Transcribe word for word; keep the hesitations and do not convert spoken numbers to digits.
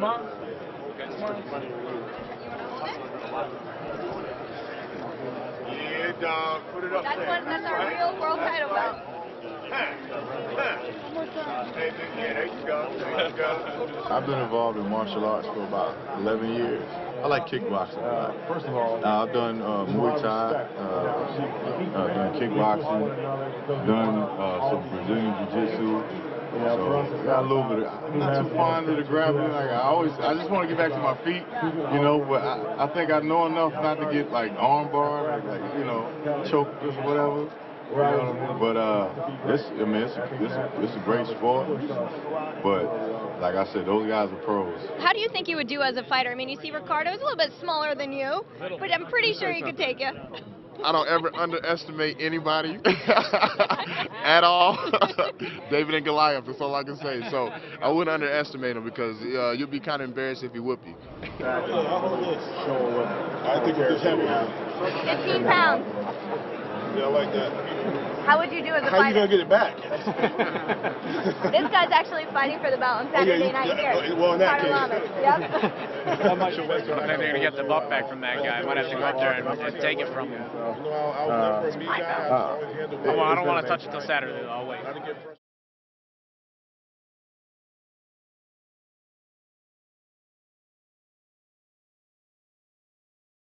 Smart. Smart. Yeah, dog. Put it up that's there. What, that's our real world title belt. Hey, yeah, there you go. There you go. I've been involved in martial arts for about eleven years. I like kickboxing a lot. Uh, first of all, uh, I've done uh, Muay Thai, uh, uh, done kickboxing, done uh, some Brazilian jiu-jitsu. Yeah, so, got a little bit of, not too fond of the gravity. Like I always, I just want to get back to my feet, you know. But I, I think I know enough not to get like armbar, like you know, choke or whatever. You know what I mean? But uh, it's, I mean, it's a, it's, a, it's a great sport. But like I said, those guys are pros. How do you think you would do as a fighter? I mean, you see Ricardo is a little bit smaller than you, but I'm pretty sure he could take you. I don't ever underestimate anybody at all. David and Goliath, that's all I can say. So I wouldn't underestimate him because uh, you'd be kind of embarrassed if he whoop you. I think it's heavy. fifteen pounds. Yeah, I like that. How would you do as a fighter? How are you going to get it back? This guy's actually fighting for the belt on Saturday yeah, night yeah, here. Well, in that case. Yep. How much I think they're going to get the buck back from that guy. I might have to go up there and, and take it from him. Uh, uh, well, I don't want to touch it till Saturday, though. I'll wait.